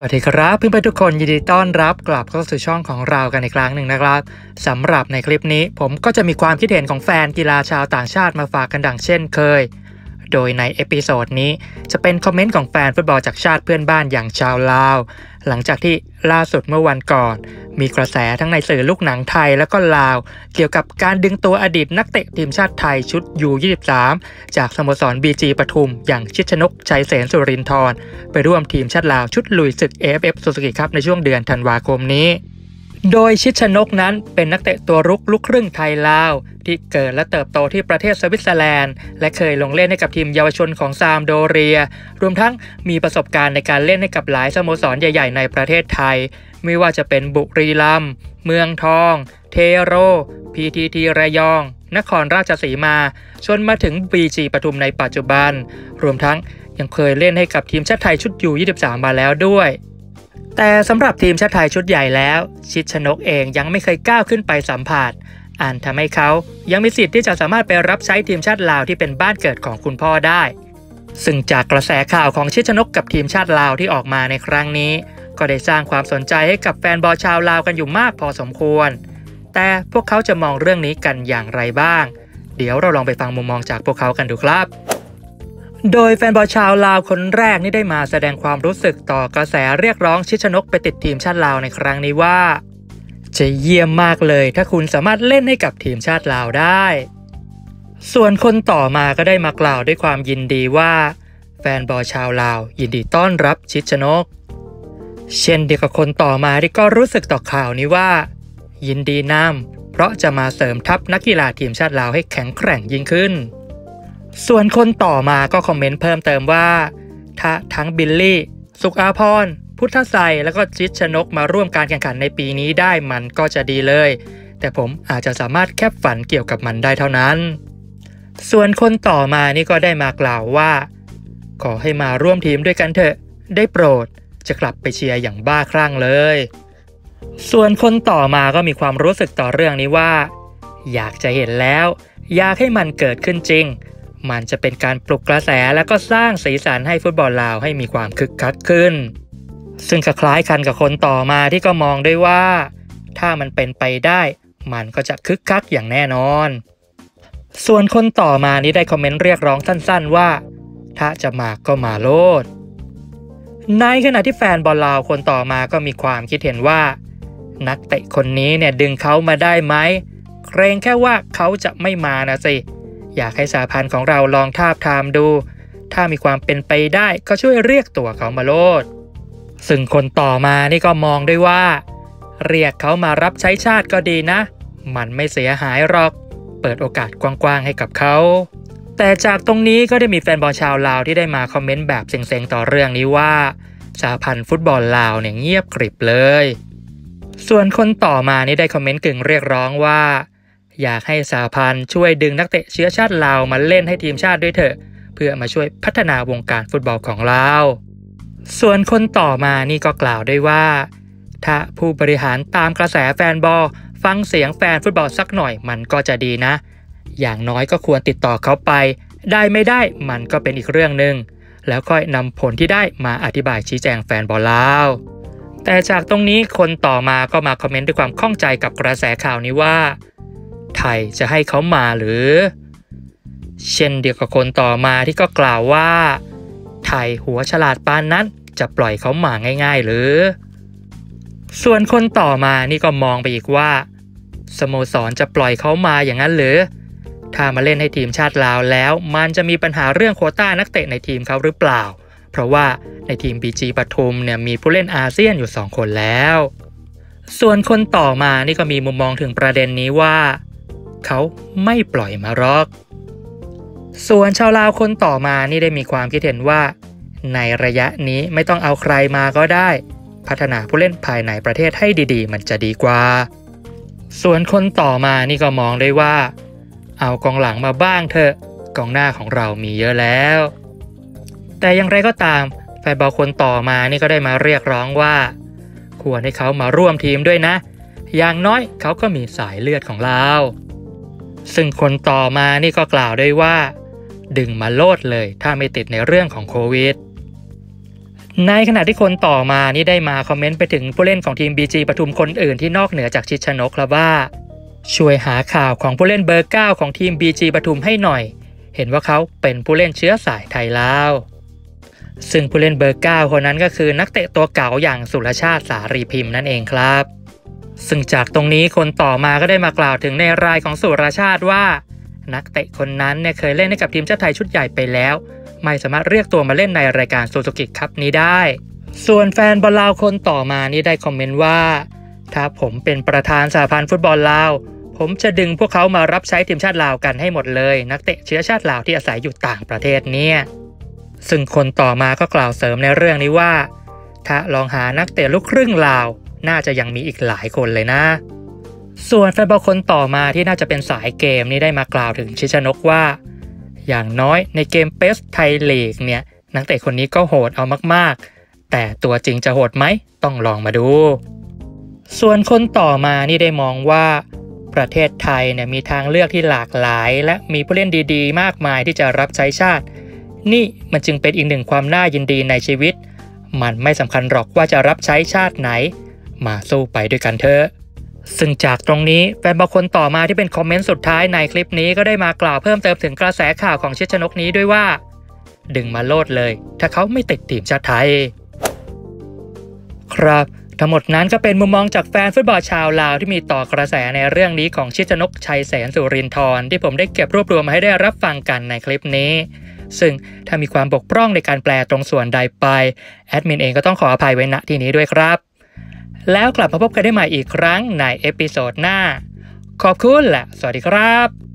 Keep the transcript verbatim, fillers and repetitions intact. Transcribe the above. สวัสดีครับเพื่อนๆทุกคนยินดีต้อนรับกลับเข้าสู่ช่องของเรากันอีกครั้งหนึ่งนะครับสำหรับในคลิปนี้ผมก็จะมีความคิดเห็นของแฟนกีฬาชาวต่างชาติมาฝากกันดังเช่นเคยโดยในเอพิโซดนี้จะเป็นคอมเมนต์ของแฟนฟุตบอลจากชาติเพื่อนบ้านอย่างชาวลาวหลังจากที่ล่าสุดเมื่อวันก่อนมีกระแสทั้งในสื่อลูกหนังไทยและก็ลาวเกี่ยวกับการดึงตัวอดีตนักเตะทีมชาติไทยชุด ยู ยี่สิบสาม จากสโมสร บี จี ปทุมอย่างชิดชนกชัยเสนสุรินทร์ไปร่วมทีมชาติลาวชุดลุยศึก เอ เอฟ เอฟ ซูซูกิคัพในช่วงเดือนธันวาคมนี้โดยชิดชนกนั้นเป็นนักเตะตัวรุกลูกครึ่งไทยลาวที่เกิดและเติบโตที่ประเทศสวิตเซอร์แลนด์และเคยลงเล่นให้กับทีมเยาวชนของซามโดเรียรวมทั้งมีประสบการณ์ในการเล่นให้กับหลายสโมสรใหญ่ๆในประเทศไทยไม่ว่าจะเป็นบุรีรัมย์เมืองทองเทโร พี ที ที ระยองนครราชสีมาจนมาถึง บี จี ปทุมในปัจจุบันรวมทั้งยังเคยเล่นให้กับทีมชาติไทยชุด ยู ยี่สิบสาม มาแล้วด้วยแต่สำหรับทีมชาติไทยชุดใหญ่แล้วชิดชนกเองยังไม่เคยก้าวขึ้นไปสัมผัสอันทำให้เขายังมีสิทธิ์ที่จะสามารถไปรับใช้ทีมชาติลาวที่เป็นบ้านเกิดของคุณพ่อได้ซึ่งจากกระแสข่าวของชิดชนกกับทีมชาติลาวที่ออกมาในครั้งนี้ก็ได้สร้างความสนใจให้กับแฟนบอลชาวลาวกันอยู่มากพอสมควรแต่พวกเขาจะมองเรื่องนี้กันอย่างไรบ้างเดี๋ยวเราลองไปฟังมุมมองจากพวกเขากันดูครับโดยแฟนบอลชาวลาวคนแรกนี่ได้มาแสดงความรู้สึกต่อกระแสเรียกร้องชิดชนกไปติดทีมชาติลาวในครั้งนี้ว่าจะเยี่ยมมากเลยถ้าคุณสามารถเล่นให้กับทีมชาติลาวได้ส่วนคนต่อมาก็ได้มากล่าวด้วยความยินดีว่าแฟนบอลชาวลาวยินดีต้อนรับชิดชนกเช่นเดียวกับคนต่อมาที่ก็รู้สึกต่อข่าวนี้ว่ายินดีนำเพราะจะมาเสริมทัพนักกีฬาทีมชาติลาวให้แข็งแกร่งยิ่งขึ้นส่วนคนต่อมาก็คอมเมนต์เพิ่มเติมว่าถ้าทั้งบิลลี่สุขอาพรพุทธไซและก็ชิดชนกมาร่วมการแข่งขันในปีนี้ได้มันก็จะดีเลยแต่ผมอาจจะสามารถแคบฝันเกี่ยวกับมันได้เท่านั้นส่วนคนต่อมานี่ก็ได้มากล่าวว่าขอให้มาร่วมทีมด้วยกันเถอะได้โปรดจะกลับไปเชียร์อย่างบ้าคลั่งเลยส่วนคนต่อมาก็มีความรู้สึกต่อเรื่องนี้ว่าอยากจะเห็นแล้วอยากให้มันเกิดขึ้นจริงมันจะเป็นการปลุกกระแสและก็สร้างสีสันให้ฟุตบอลลาวให้มีความคึกคักขึ้นซึ่งคล้ายคลันกับคนต่อมาที่ก็มองด้วยว่าถ้ามันเป็นไปได้มันก็จะคึกคักอย่างแน่นอนส่วนคนต่อมานี้ได้คอมเมนต์เรียกร้องสั้นๆว่าถ้าจะมาก็มาโลดในขณะที่แฟนบอลลาวคนต่อมาก็มีความคิดเห็นว่านักเตะคนนี้เนี่ยดึงเขามาได้ไหมเกรงแค่ว่าเขาจะไม่มานะสิอยากให้สาพันธ์ของเราลองทาบทามดูถ้ามีความเป็นไปได้ก็ช่วยเรียกตัวเขามาโลดซึ่งคนต่อมานี่ก็มองด้วยว่าเรียกเขามารับใช้ชาติก็ดีนะมันไม่เสียหายหรอกเปิดโอกาสกว้างๆให้กับเขาแต่จากตรงนี้ก็ได้มีแฟนบอลชาวลาวที่ได้มาคอมเมนต์แบบเซ็งๆต่อเรื่องนี้ว่าสาพันธ์ฟุตบอลลาวเนี่ยเงียบกริบเลยส่วนคนต่อมานี่ได้คอมเมนต์กึ่งเรียกร้องว่าอยากให้สาพันธ์ช่วยดึงนักเตะเชื้อชาติลาวมาเล่นให้ทีมชาติด้วยเถอะเพื่อมาช่วยพัฒนาวงการฟุตบอลของลาวส่วนคนต่อมานี่ก็กล่าวด้วยว่าถ้าผู้บริหารตามกระแสแฟนบอลฟังเสียงแฟนฟุตบอลสักหน่อยมันก็จะดีนะอย่างน้อยก็ควรติดต่อเขาไปได้ไม่ได้มันก็เป็นอีกเรื่องหนึ่งแล้วค่อยนำผลที่ได้มาอธิบายชี้แจงแฟนบอลลาวแต่จากตรงนี้คนต่อมาก็มาคอมเมนต์ด้วยความข้องใจกับกระแสข่าวนี้ว่าไทยจะให้เขามาหรือเช่นเดียวกับคนต่อมาที่ก็กล่าวว่าไทยหัวฉลาดปานนั้นจะปล่อยเขามาง่ายๆหรือส่วนคนต่อมานี่ก็มองไปอีกว่าสโมสรจะปล่อยเขามาอย่างนั้นหรือถ้ามาเล่นให้ทีมชาติลาวแล้วมันจะมีปัญหาเรื่องโควต้านักเตะในทีมเขาหรือเปล่าเพราะว่าในทีม บี จี ปทุมเนี่ยมีผู้เล่นอาเซียนอยู่สองคนแล้วส่วนคนต่อมานี่ก็มีมุมมองถึงประเด็นนี้ว่าเขาไม่ปล่อยมาหรอกส่วนชาวลาวคนต่อมานี่ได้มีความคิดเห็นว่าในระยะนี้ไม่ต้องเอาใครมาก็ได้พัฒนาผู้เล่นภายในประเทศให้ดีๆมันจะดีกว่าส่วนคนต่อมานี่ก็มองได้ว่าเอากองหลังมาบ้างเถอะกองหน้าของเรามีเยอะแล้วแต่อย่างไรก็ตามแฟนบอลคนต่อมานี่ก็ได้มาเรียกร้องว่าควรให้เขามาร่วมทีมด้วยนะอย่างน้อยเขาก็มีสายเลือดของเราซึ่งคนต่อมานี่ก็กล่าวด้วยว่าดึงมาโลดเลยถ้าไม่ติดในเรื่องของโควิด ในขณะที่คนต่อมานี่ได้มาคอมเมนต์ไปถึงผู้เล่นของทีม บี จี ปทุมคนอื่นที่นอกเหนือจากชิดชนกครับว่าช่วยหาข่าวของผู้เล่นเบอร์เก้าของทีม บี จี ปทุมให้หน่อยเห็นว่าเขาเป็นผู้เล่นเชื้อสายไทยลาวซึ่งผู้เล่นเบอร์เก้าคนนั้นก็คือนักเตะตัวเก่าอย่างสุรชาติสารีพิมพ์นั่นเองครับซึ่งจากตรงนี้คนต่อมาก็ได้มากล่าวถึงในรายของสุรชาติว่านักเตะคนนั้นเนี่ยเคยเล่นให้กับทีมชาติไทยชุดใหญ่ไปแล้วไม่สามารถเรียกตัวมาเล่นในรายการซูซูกิคัพนี้ได้ส่วนแฟนบอลลาวคนต่อมานี่ได้คอมเมนต์ว่าถ้าผมเป็นประธานสหพันธ์ฟุตบอลลาวผมจะดึงพวกเขามารับใช้ทีมชาติลาวกันให้หมดเลยนักเตะเชื้อชาติลาวที่อาศัยอยู่ต่างประเทศเนี่ยซึ่งคนต่อมาก็กล่าวเสริมในเรื่องนี้ว่าถ้าลองหานักเตะลูกครึ่งลาวน่าจะยังมีอีกหลายคนเลยนะส่วนแฟนบอลคนต่อมาที่น่าจะเป็นสายเกมนี่ได้มากล่าวถึงชิดชนกว่าอย่างน้อยในเกมเปสไทยลีกเนี่ยนักเตะคนนี้ก็โหดเอามากๆแต่ตัวจริงจะโหดไหมต้องลองมาดูส่วนคนต่อมานี่ได้มองว่าประเทศไทยเนี่ยมีทางเลือกที่หลากหลายและมีผู้เล่นดีๆมากมายที่จะรับใช้ชาตินี่มันจึงเป็นอีกหนึ่งความน่ายินดีในชีวิตมันไม่สำคัญหรอกว่าจะรับใช้ชาติไหนมาสู้ไปด้วยกันเถอะซึ่งจากตรงนี้แฟนบอลคนต่อมาที่เป็นคอมเมนต์สุดท้ายในคลิปนี้ก็ได้มากล่าวเพิ่มเติมถึงกระแสข่าวของชิดชนกนี้ด้วยว่าดึงมาโลดเลยถ้าเขาไม่ติดทีมชาติไทยครับทั้งหมดนั้นก็เป็นมุมมองจากแฟนฟุตบอลชาวลาวที่มีต่อกระแสในเรื่องนี้ของชิดชนกชัยแสนสุรินทร์ที่ผมได้เก็บรวบรวมมาให้ได้รับฟังกันในคลิปนี้ซึ่งถ้ามีความบกพร่องในการแปลตรงส่วนใดไปแอดมินเองก็ต้องขออภัยไว้ณที่นี้ด้วยครับแล้วกลับมาพบกันได้ใหม่อีกครั้งในเอพิโซดหน้าขอบคุณและสวัสดีครับ